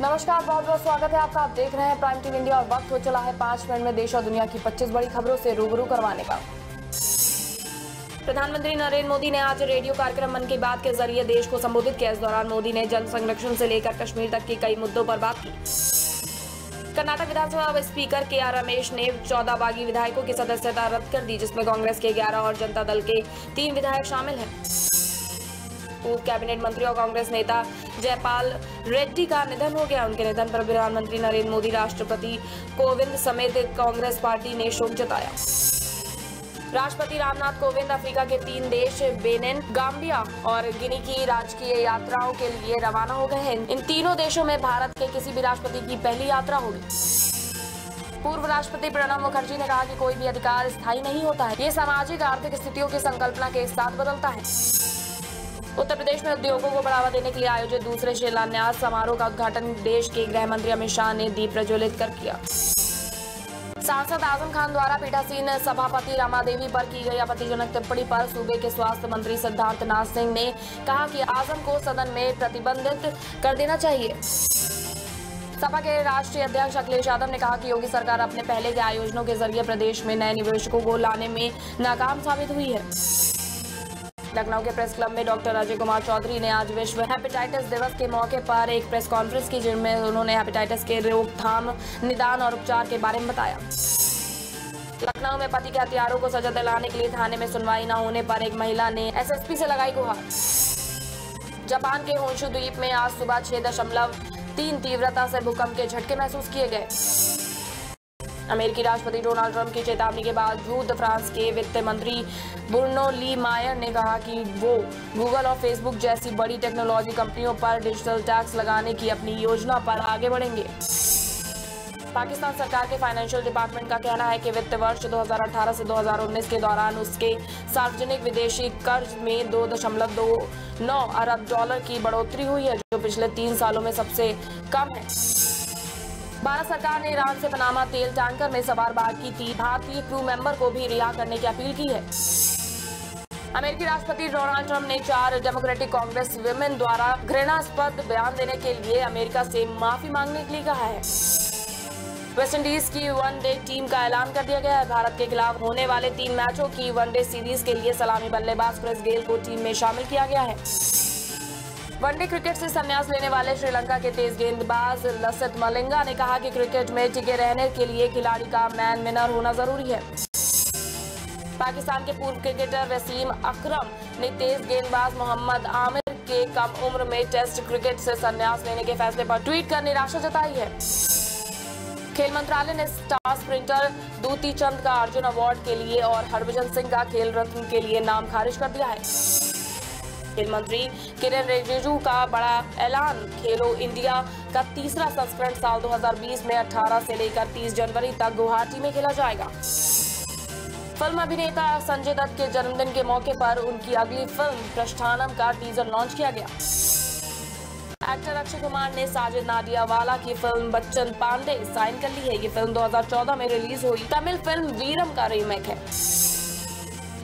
नमस्कार, बहुत बहुत स्वागत है आपका। आप देख रहे हैं प्राइम टीवी इंडिया और वक्त हो चला है 5 मिनट में देश और दुनिया की 25 बड़ी खबरों से रूबरू करवाने का। प्रधानमंत्री नरेंद्र मोदी ने आज रेडियो कार्यक्रम मन की बात के जरिए देश को संबोधित किया। इस दौरान मोदी ने जल संरक्षण से लेकर कश्मीर तक के कई मुद्दों पर बात की। कर्नाटक विधानसभा स्पीकर के आर रमेश ने 14 बागी विधायकों की सदस्यता रद्द कर दी, जिसमें कांग्रेस के 11 और जनता दल के 3 विधायक शामिल हैं। पूर्व कैबिनेट मंत्री और कांग्रेस नेता जयपाल रेड्डी का निधन हो गया। उनके निधन पर प्रधानमंत्री नरेंद्र मोदी, राष्ट्रपति कोविंद समेत कांग्रेस पार्टी ने शोक जताया। राष्ट्रपति रामनाथ कोविंद अफ्रीका के 3 देश बेनिन, गाम्बिया और गिनी की राजकीय यात्राओं के लिए रवाना हो गए हैं। इन तीनों देशों में भारत के किसी भी राष्ट्रपति की पहली यात्रा होगी। पूर्व राष्ट्रपति प्रणब मुखर्जी ने कहा कि कोई भी अधिकार स्थायी नहीं होता है, ये सामाजिक आर्थिक स्थितियों की संकल्पना के साथ बदलता है। उत्तर प्रदेश में उद्योगों को बढ़ावा देने के लिए आयोजित दूसरे शिलान्यास समारोह का उद्घाटन देश के गृह मंत्री अमित शाह ने दीप प्रज्वलित कर किया। सांसद आजम खान द्वारा पीठासीन सभापति रामादेवी पर की गई आपत्तिजनक टिप्पणी पर सूबे के स्वास्थ्य मंत्री सिद्धार्थनाथ सिंह ने कहा कि आजम को सदन में प्रतिबंधित कर देना चाहिए। सपा के राष्ट्रीय अध्यक्ष अखिलेश यादव ने कहा कि योगी सरकार अपने पहले के आयोजनों के जरिए प्रदेश में नए निवेशकों को लाने में नाकाम साबित हुई है। लखनऊ के प्रेस क्लब में डॉक्टर राजय कुमार चौधरी ने आज विश्व हेपेटाइटिस दिवस के मौके पर एक प्रेस कॉन्फ्रेंस की, जिसमें उन्होंने हेपेटाइटिस के रोकथाम, निदान और उपचार के बारे में बताया। लखनऊ में पति के हथियारों को सजा दिलाने के लिए थाने में सुनवाई न होने पर एक महिला ने एसएसपी से लगाई गुहार। जापान के होंशु द्वीप में आज सुबह 6.3 तीव्रता से भूकंप के झटके महसूस किए गए। अमेरिकी राष्ट्रपति डोनाल्ड ट्रंप की चेतावनी के बावजूद फ्रांस के वित्त मंत्री बुर्नो ली मायर ने कहा कि वो गूगल और फेसबुक जैसी बड़ी टेक्नोलॉजी कंपनियों पर डिजिटल टैक्स लगाने की अपनी योजना पर आगे बढ़ेंगे। पाकिस्तान सरकार के फाइनेंशियल डिपार्टमेंट का कहना है कि वित्त वर्ष 2018 से 2019 के दौरान उसके सार्वजनिक विदेशी कर्ज में 2.29 अरब डॉलर की बढ़ोतरी हुई है, जो पिछले 3 सालों में सबसे कम है। भारत सरकार ने ईरान से पनामा तेल टैंकर में सवार भारतीय क्रू मेंबर को भी रिहा करने की अपील की है। अमेरिकी राष्ट्रपति डोनाल्ड ट्रंप ने 4 डेमोक्रेटिक कांग्रेस वुमेन द्वारा घृणास्पद बयान देने के लिए अमेरिका से माफी मांगने के लिए कहा है। वेस्टइंडीज की वनडे टीम का ऐलान कर दिया गया है। भारत के खिलाफ होने वाले 3 मैचों की वनडे सीरीज के लिए सलामी बल्लेबाज प्रेस गेल को टीम में शामिल किया गया है। वनडे क्रिकेट से संन्यास लेने वाले श्रीलंका के तेज गेंदबाज लसथ मलिंगा ने कहा कि क्रिकेट में टिके रहने के लिए खिलाड़ी का मैन विनर होना जरूरी है। पाकिस्तान के पूर्व क्रिकेटर वसीम अकरम ने तेज गेंदबाज मोहम्मद आमिर के कम उम्र में टेस्ट क्रिकेट से संन्यास लेने के फैसले पर ट्वीट कर निराशा जताई है। खेल मंत्रालय ने स्टार स्प्रिंटर दूती चंद का अर्जुन अवार्ड के लिए और हरभजन सिंह का खेल रत्न के लिए नाम खारिज कर दिया है। खेल मंत्री किरण रिजिजू का बड़ा ऐलान, खेलो इंडिया का तीसरा संस्करण साल 2020 में 18 से लेकर 30 जनवरी तक गुवाहाटी में खेला जाएगा। फिल्म अभिनेता संजय दत्त के जन्मदिन के मौके पर उनकी अगली फिल्म प्रस्थानम का टीजर लॉन्च किया गया। एक्टर अक्षय कुमार ने साजिद नादिया वाला की फिल्म बच्चन पांडे साइन कर ली है। ये फिल्म 2014 में रिलीज हुई तमिल फिल्म वीरम का रीमेक है।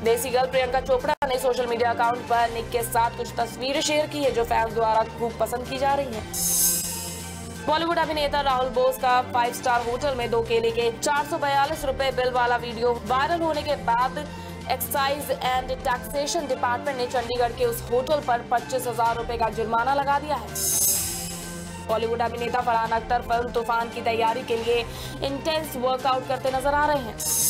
देसी गर्ल प्रियंका चोपड़ा ने सोशल मीडिया अकाउंट पर निक के साथ कुछ तस्वीरें शेयर की है, जो फैंस द्वारा खूब पसंद की जा रही हैं। बॉलीवुड अभिनेता राहुल बोस का 5 स्टार होटल में 2 केले के 442 रुपए बिल वाला वीडियो वायरल होने के बाद एक्साइज एंड टैक्सेशन डिपार्टमेंट ने चंडीगढ़ के उस होटल पर 25,000 रुपए का जुर्माना लगा दिया है। बॉलीवुड अभिनेता फरहान अख्तर फिल्म तूफान की तैयारी के लिए इंटेंस वर्कआउट करते नजर आ रहे हैं।